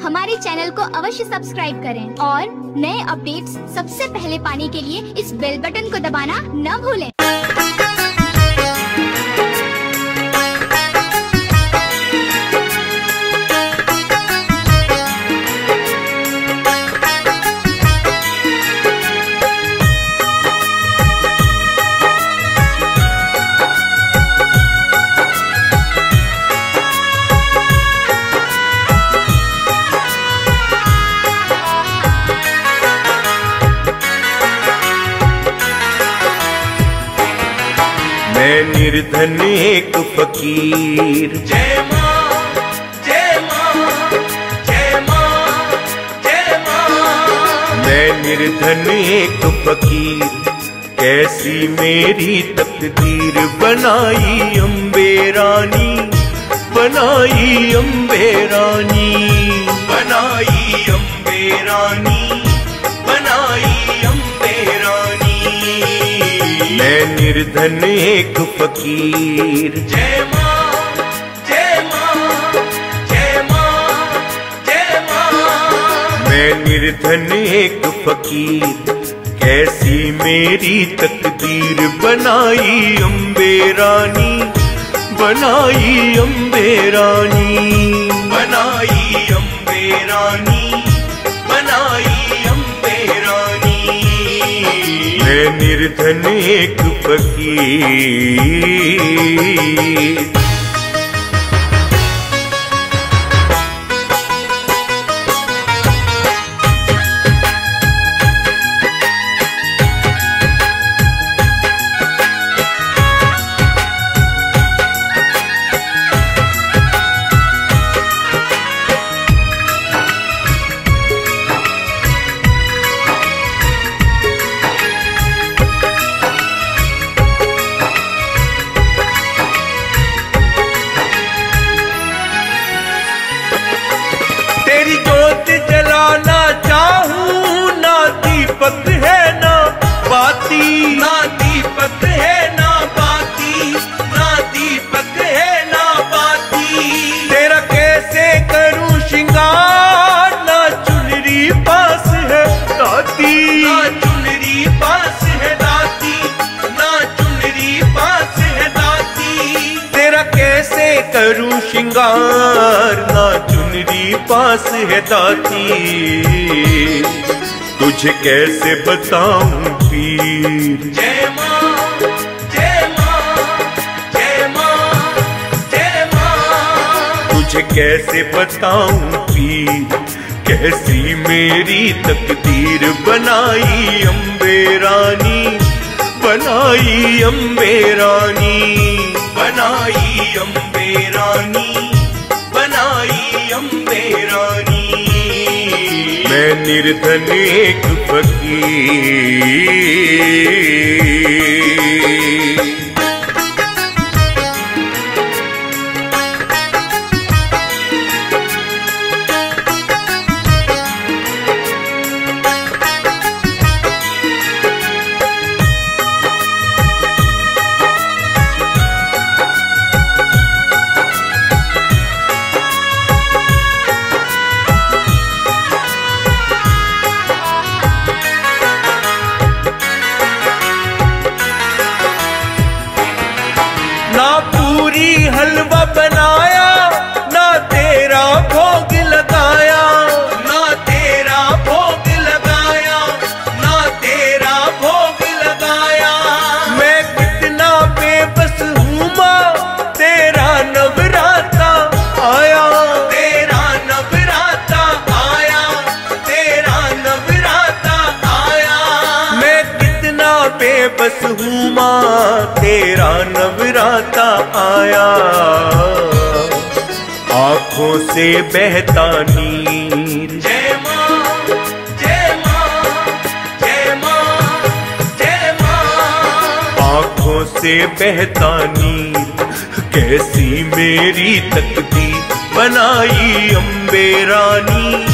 हमारे चैनल को अवश्य सब्सक्राइब करें और नए अपडेट्स सबसे पहले पाने के लिए इस बेल बटन को दबाना न भूलें। मैं निर्धन एक फकीर, जय मां जय मां जय मां जय मां। मैं निर्धन एक फकीर, कैसी मेरी तकदीर, बनाई अम्बे रानी, बनाई अम्बे रानी, बनाई अम्बे रानी, बनाई अम्बे रानी। मैं निर्धन एक फकीर, जय मां जय मां जय मां जय मां। मैं निर्धन एक फकीर, कैसी मेरी तकदीर, बनाई अम्बे रानी, बनाई अम्बे रानी, बनाई अम्बे रानी, बनाई अम्बे रानी। मैं निर्धन एक फकीर। करूं श्रृंगार, ना चुनरी पास है दाती, तुझे कैसे बताऊं पीर। जय मां जय मां जय मां जय मां। तुझे कैसे बताऊं पीर, कैसी मेरी तकदीर, बनाई अम्बे रानी, बनाई अम्बे रानी, बनाई अम्बे रानी, बनाई अम्बे रानी। मैं निर्धन एक फकीर। हलवा बनाया ना तेरा भोग लगाया, ना तेरा भोग लगाया, ना तेरा भोग लगाया। मैं कितना बेबस हूँ माँ, तेरा नवराता आया, तेरा नवराता आया, तेरा नवराता आया। मैं कितना बेबस हूँ माँ, तेरा नवराता आया। आँखों से बहता नीर, जय मां जय मां जय मां जय मां। आँखों से बहता नीर, कैसी मेरी तकदीर, बनाई अम्बे रानी,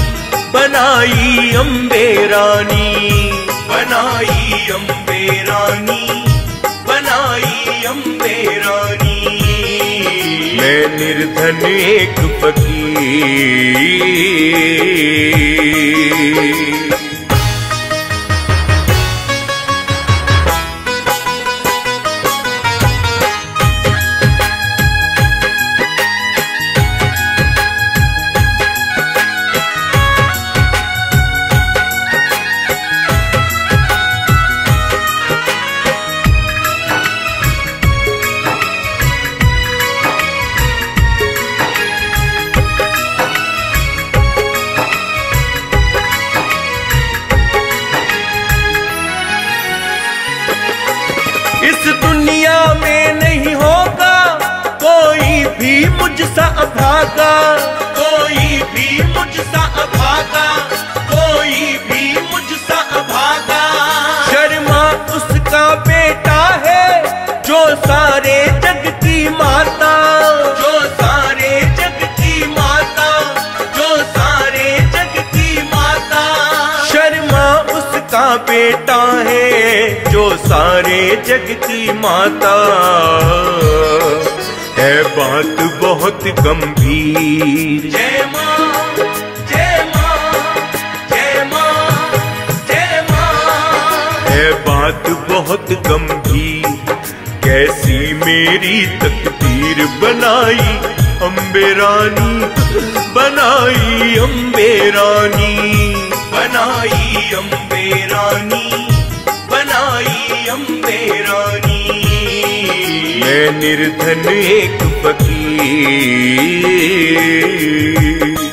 बनाई अम्बे रानी, बनाई अम्बे रानी, बनाई अम्बे रानी। है निर्धन एक फकीर। कोई भी मुझसा अभागा शर्मा उसका बेटा है जो सारे जग की माता शर्मा उसका बेटा है जो सारे जग की माता। है बात बहुत गंभीर, जय मां जय मां जय मां जय मां। है बात बहुत गंभीर, कैसी मेरी तकदीर बनाई अम्बे रानी। मैं निर्धन एक फकीर।